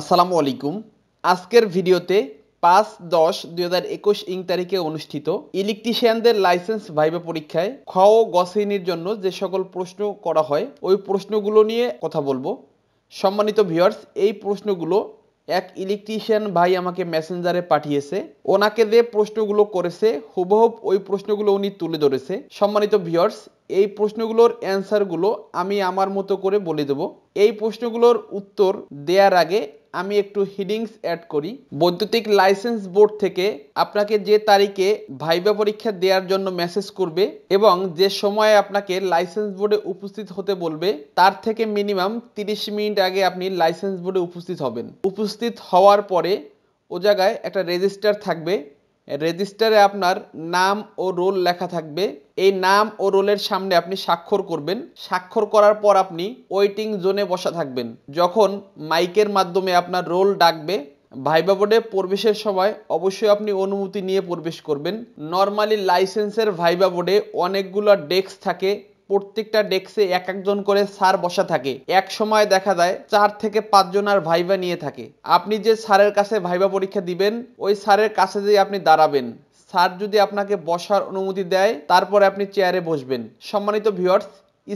आसসালামু আলাইকুম। आजकल भिडियोते 5-10-2021 इंग तारीखे अनुष्ठित इलेक्ट्रिशियन लाइसेंस भाइवा परीक्षा ख ओ ग श्रेणीर जन्य जे सकल प्रश्न करा हय ओई प्रश्नगुलो निये कथा बोलबो। सम्मानित भिउयार्स, एई प्रश्नगुलो एक इलेक्ट्रिशियन भाई आमाके मैसेंजारे पाठियेछे। ओनाके जे प्रश्नगुलो करेछे हुबहुब ओई प्रश्नगुलो उनि तुले धरेछे। सम्मानित भिउयार्स, এই প্রশ্নগুলোর অ্যানসারগুলো আমি আমার মতো করে বলে দেব। এই প্রশ্নগুলোর উত্তর দেওয়ার আগে আমি একটু হেডিংস অ্যাড করি। বৈদ্যুতিক লাইসেন্স বোর্ড থেকে আপনাকে যে তারিখে ভাইভা পরীক্ষা দেওয়ার জন্য মেসেজ করবে এবং যে সময়ে আপনাকে লাইসেন্স বোর্ডে উপস্থিত হতে বলবে তার থেকে মিনিমাম 30 মিনিট আগে আপনি লাইসেন্স বোর্ডে উপস্থিত হবেন। উপস্থিত হওয়ার পরে ও জায়গায় একটা রেজিস্টার থাকবে। রেজিস্টারে আপনার নাম ও রোল লেখা থাকবে। এই নাম ও রোলের সামনে আপনি স্বাক্ষর করবেন। স্বাক্ষর করার পর আপনি ওয়েটিং জোনে বসা থাকবেন। যখন মাইকের মাধ্যমে আপনার রোল ডাকবে ভাইভা বোর্ডে প্রবেশের সময় অবশ্যই আপনি অনুমতি নিয়ে প্রবেশ করবেন। নর্মালি লাইসেন্সের ভাইভা বোর্ডে অনেকগুলো ডেস্ক থাকে। প্রত্যেকটা ডেস্কে এক একজন করে স্যার বসা থাকে। এক সময় দেখা যায় 4 থেকে 5 জনের ভাইভা নিয়ে থাকে। আপনি যে স্যারের কাছে ভাইভা পরীক্ষা দিবেন ওই স্যারের কাছে যে আপনি দাঁড়াবেন, স্যার যদি আপনাকে বসার অনুমতি দেয় তারপরে আপনি চেয়ারে বসবেন। সম্মানিত ভিউয়ার্স,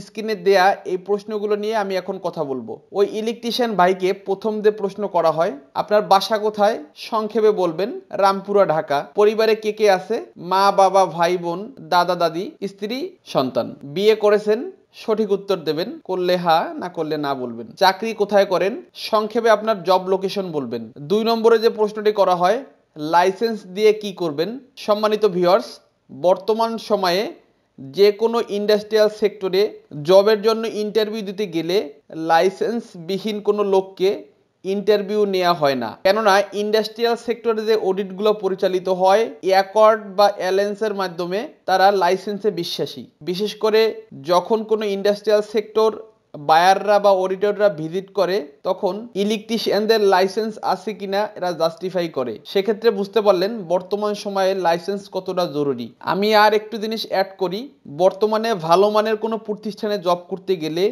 স্ক্রিনে দেয়া এই প্রশ্নগুলো নিয়ে আমি এখন কথা বলবো। ওই ইলেকট্রিশিয়ান ভাইকে প্রথম যে প্রশ্ন করা হয়, আপনার বাসা কোথায়? সংক্ষেপে বলবেন রামপুরা, ঢাকা। পরিবারে কে কে আছে? মা, বাবা, ভাই, বোন, দাদা, দাদি, স্ত্রী, সন্তান। বিয়ে করেছেন? সঠিক উত্তর দেবেন। করলে হ্যাঁ, না করলে না বলবেন। চাকরি কোথায় করেন? সংক্ষেপে আপনার জব লোকেশন বলবেন। 2 নম্বরে যে প্রশ্নটি করা হয়, লাইসেন্স দিয়ে কি করবেন? সম্মানিত ভিউয়ার্স, বর্তমান সময়ে যে কোনো ইন্ডাস্ট্রিয়াল সেক্টরে জবের জন্য ইন্টারভিউ দিতে গেলে লাইসেন্সবিহীন কোনো লোককে ইন্টারভিউ নেওয়া হয় না। কেননা ইন্ডাস্ট্রিয়াল সেক্টরে যে অডিটগুলো পরিচালিত হয় অ্যাকর্ড বা অ্যালায়েন্সের মাধ্যমে তারা লাইসেন্সে বিশ্বাসী। বিশেষ করে যখন কোনো ইন্ডাস্ট্রিয়াল সেক্টর বায়াররা বা অডিটররা ভিজিট করে তখন ইলেকট্রিশিয়ানদের লাইসেন্স আছে কিনা এরা জাস্টিফাই করে। সেক্ষেত্রে বুঝতে পারলেন বর্তমান সময়ে লাইসেন্স কতটা জরুরি। আমি আর একটু জিনিস অ্যাড করি, বর্তমানে ভালো মানের কোনো প্রতিষ্ঠানে জব করতে গেলে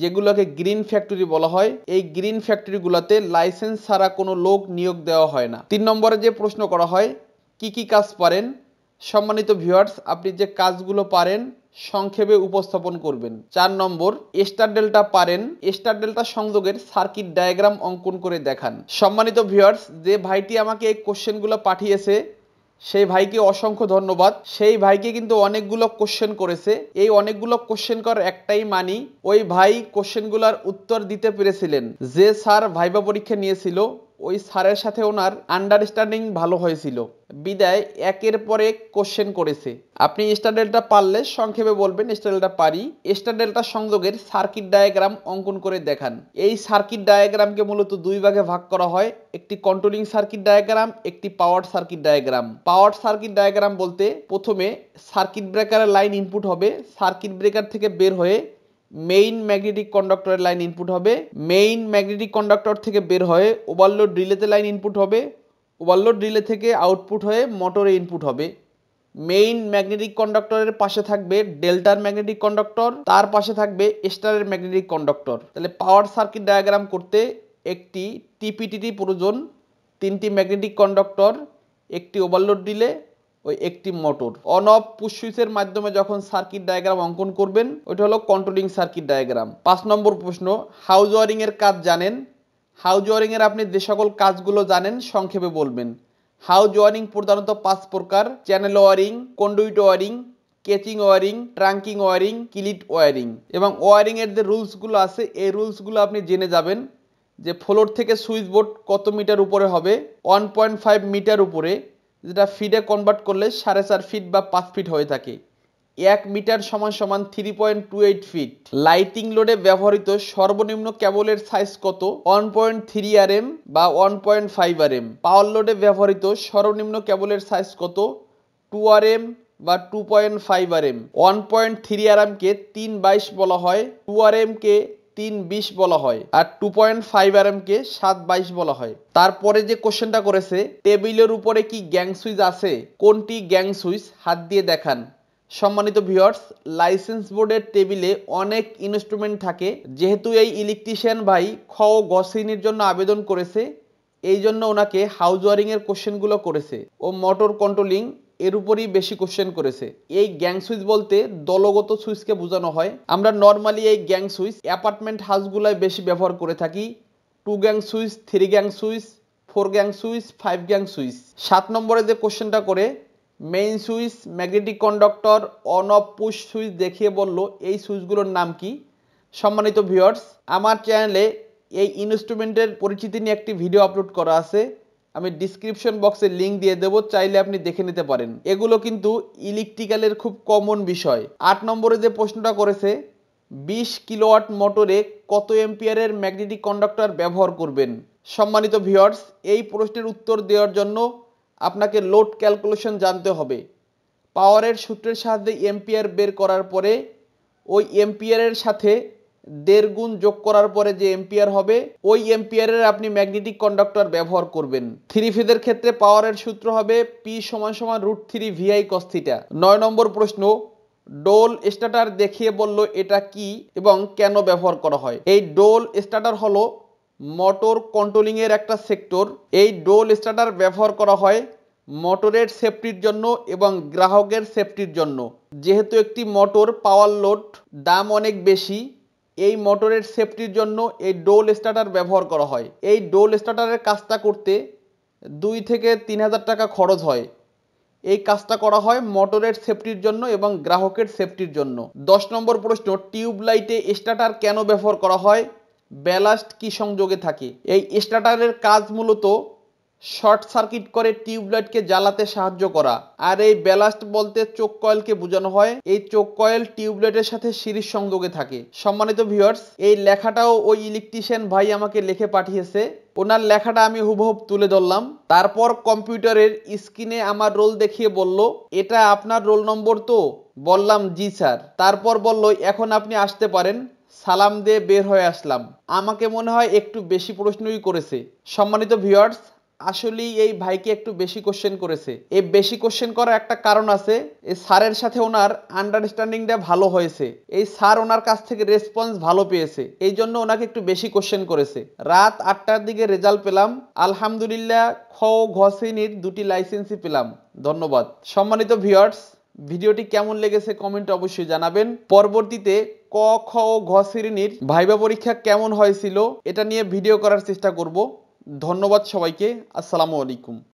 যেগুলোকে গ্রিন ফ্যাক্টরি বলা হয় এই গ্রিন ফ্যাক্টরিগুলোতে লাইসেন্স ছাড়া কোনো লোক নিয়োগ দেওয়া হয় না। 3 নম্বরে যে প্রশ্ন করা হয়, কি কি কাজ পারেন? সম্মানিত ভিউয়ার্স, আপনি যে কাজগুলো পারেন সংক্ষেপে উপস্থাপন করবেন। 4 নম্বর, স্টার ডেল্টা পারেন। স্টার ডেল্টা সংযোগের সার্কিট ডায়াগ্রাম অঙ্কন করে দেখান। সম্মানিত ভিউয়ার্স, যে ভাইটি আমাকে এই কোশ্চেনগুলো পাঠিয়েছে সেই ভাইকে অসংখ্য ধন্যবাদ। সেই ভাইকে কিন্তু অনেকগুলো কোশ্চেন করেছে। এই অনেকগুলো কোশ্চেন করার একটাই মানি ওই ভাই কোশ্চেনগুলোর উত্তর দিতে পেরেছিলেন। যে স্যার ভাইভা পরীক্ষা নিয়েছিল ওই স্যারের সাথে ওনার আন্ডারস্ট্যান্ডিং ভালো হয়েছিল বিদায় একের পর এক কোশ্চেন করেছে। আপনি স্টার ডেল্টা পারলে সংক্ষেপে বলবেন স্টার ডেল্টা পারি। স্টার ডেল্টা সংযোগের সার্কিট ডায়াগ্রাম অঙ্কন করে দেখান। এই সার্কিট ডায়াগ্রামকে মূলত 2 ভাগে ভাগ করা হয়, একটি কন্ট্রোলিং সার্কিট ডায়াগ্রাম, একটি power circuit diagram. Power circuit diagram বলতে প্রথমে সার্কিট ব্রেকারের লাইন ইনপুট হবে, সার্কিট ব্রেকার থেকে বের হয়ে মেইন ম্যাগনেটিক কন্ডাক্টরের লাইন ইনপুট হবে, মেইন ম্যাগনেটিক কন্ডাক্টর থেকে বের হয়ে ওভারলোড রিলেতে লাইন ইনপুট হবে, ওভারলোড রিলে থেকে আউটপুট হয়ে মোটরে ইনপুট হবে। মেইন ম্যাগনেটিক কন্ডাক্টরের পাশে থাকবে ডেল্টার ম্যাগনেটিক কন্ডাক্টর, তার পাশে থাকবে স্টারের ম্যাগনেটিক কন্ডাক্টর। তাহলে পাওয়ার সার্কিট ডায়াগ্রাম করতে একটি টিপিটিটি প্রয়োজন, 3টি ম্যাগনেটিক কন্ডাক্টর, একটি ওভারলোড রিলে ওই একটি মোটর। অন অফ পুশ সুইচের মাধ্যমে যখন সার্কিট ডায়াগ্রাম অঙ্কন করবেন ওইটা হলো কন্ট্রোলিং সার্কিট ডায়াগ্রাম। 5 নম্বর প্রশ্ন, হাউজ ওয়ারিং এর কাজ জানেন? হাউজ ওয়ারিং এর আপনি যে সকল কাজগুলো জানেন সংক্ষেপে বলবেন। হাউজ ওয়ারিং প্রধানত 5 প্রকার, channel wiring, conduit wiring, casing wiring, trunking wiring, cleat wiring. এবং ওয়ারিং এর যে রুলসগুলো আছে এই রুলসগুলো আপনি জেনে যাবেন। যে ফ্লোর থেকে সুইচ বোর্ড কত মিটার উপরে হবে? 1.5 মিটার উপরে, যেটা ফিডে কনভার্ট করলে 4.5 ফিট বা 5 ফিট হয়ে থাকে। 1 মিটার সমান 3.28 ফিট। লাইটিং লোডে ব্যবহৃত সর্বনিম্ন কেবলের সাইজ কত? 1.3 RM বা 1.5 RM। পাওয়ার লোডে ব্যবহৃত সর্বনিম্ন কেবলের সাইজ কত? 2 RM বা 2.5 RM। 1.3 RM কে 3/22 বলা হয়, 2 RM কে 3/20 বলা হয়, আর 2.5 RM কে 7/22 বলা হয়। তারপরে যে কোশ্চেনটা করেছে, টেবিলের উপরে কি গ্যাং সুইচ আছে? কোনটি গ্যাং সুইচ? হাত দিয়ে দেখান। सम्मानित ভিউয়ার্স लाइसेंस बोर्डर टेबिले अनेक इन्स्ट्रुमेंट थाके जेहेतु ये इलेक्ट्रिशियन भाई ख ও গ শ্রেণীর জন্য আবেদন করেছে এই জন্য ওনাকে হাউস ওয়ারিং এর কোশ্চেনগুলো করেছে ও মোটর কন্ট্রোলিং এর উপরই বেশি কোশ্চেন করেছে। এই গ্যাং সুইচ বলতে দলগত সুইচকে বোঝানো হয়। আমরা নরমালি এই গ্যাং সুইচ অ্যাপার্টমেন্ট হাউসগুলোয় বেশি ব্যবহার করে থাকি। 2 gang switch, 3 gang switch, 4 gang switch, 5 gang switch. 7 নম্বরে যে কোশ্চেনটা করে main switch magnetic conductor on off push switch देखिए बोलो ये सुइचगुलोर नाम कि। सम्मानित ভিউয়ার্স आमार चैनले ये इन्स्ट्रुमेंटेर परिचिति निये एकटी भिडियो अपलोड करा आछे आमी डिस्क्रिप्शन बक्से लिंक दिए देव चाइले आपनि देखे निते पारेन। एगुलो किन्तु इलेक्ट्रिकलेर खूब कमन विषय। 8 नम्बरे जे प्रश्नटा करेछे 20 किलोवाट मोटरे कत एम्पियारेर मैगनेटिक कंडक्टर व्यवहार करबेन। सम्मानित ভিউয়ার্স এই प्रश्नेर उत्तर देওয়ার জন্য আপনাকে লোড ক্যালকুলেশন জানতে হবে। পাওয়ারের সূত্রের সাহায্যে এম্পিয়ার বের করার পরে ওই এম্পিয়ারের সাথে দের গুণ যোগ করার পরে যে এম্পিয়ার হবে ওই এম্পিয়ারের আপনি ম্যাগনেটিক কন্ডাক্টর ব্যবহার করবেন। থ্রি ফেজের ক্ষেত্রে পাওয়ারের সূত্র হবে P = √3 VI cos θ। 9 নম্বর প্রশ্ন ডোল স্টার্টার দেখিয়ে বলল এটা কি এবং কেন ব্যবহার করা হয়। এই ডোল স্টার্টার হলো मोटर कंट्रोलिंग एर एक सेक्टर। ये डोल स्टार्टार व्यवहार करा हय मोटरेर सेफ्टिर जन्नो एबं ग्राहकेर सेफ्टिर जन्नो। जेहेतु एकटी मोटर पावर लोड दाम अनेक बेशी ये मोटरेर सेफ्टिर जन्नो ये डोल स्टार्टार व्यवहार करा हय। ये डोल स्टार्टारेर काजटा करते 2 থেকে 3000 टाका खरच हय। ये काजटा करा हय मोटरेर सेफ्टिर जन्नो एबं ग्राहकेर सेफ्टिर जन्नो। 10 नम्बर प्रश्न टिউবলাইটে स्टार्टार केन व्यवहार करा हय ব্যালাস্ট কি সংযোগে থাকে। এই স্টার্টারের কাজ মূলত শর্ট সার্কিট করে টিউবলাইটকে জ্বালাতে সাহায্য করা। আর এই ব্যালাস্ট বলতে চোক কয়েলকে বোঝানো হয়। এই চোক কয়েল টিউবলাইটের সাথে সিরিজ সংযোগে থাকে। সম্মানিত ভিউয়ার্স এই লেখাটাও ওই ইলেকট্রিশিয়ান ভাই আমাকে লিখে পাঠিয়েছে। ওনার লেখাটা আমি হুবহুব তুলে ধরলাম। তারপর কম্পিউটারের স্ক্রিনে আমার রোল দেখিয়ে বলল এটা আপনার রোল নম্বর তো? বললাম জি স্যার। তারপর বলল এখন আপনি আসতে পারেন। সালাম দিয়ে বের হয়ে আসলাম। আমাকে মনে হয় একটু বেশি প্রশ্নই করেছে। সম্মানিত ভিউয়ার্স আসলে এই ভাইকে একটু বেশি কোশ্চেন করেছে। এই বেশি কোশ্চেন করার একটা কারণ আছে, এই স্যারের সাথে ওনার আন্ডারস্ট্যান্ডিংটা ভালো হয়েছে। এই স্যার ওনার কাছ থেকে রেসপন্স ভালো পেয়েছে, এই জন্য ওনাকে একটু বেশি কোশ্চেন করেছে। রাত 8টার দিকে রেজাল্ট পেলাম। আলহামদুলিল্লাহ খ ও ঘ শ্রেণীর দুটি লাইসেন্সই পেলাম। ধন্যবাদ। সম্মানিত ভিউয়ার্স ভিডিওটি কেমন লেগেছে কমেন্ট অবশ্যই জানাবেন। পরবর্তীতে ক খ ও ঘ শ্রেণীর ভাইবা পরীক্ষা কেমন হয়েছিল এটা নিয়ে ভিডিও করার চেষ্টা করব। ধন্যবাদ সবাইকে। আসসালামু আলাইকুম।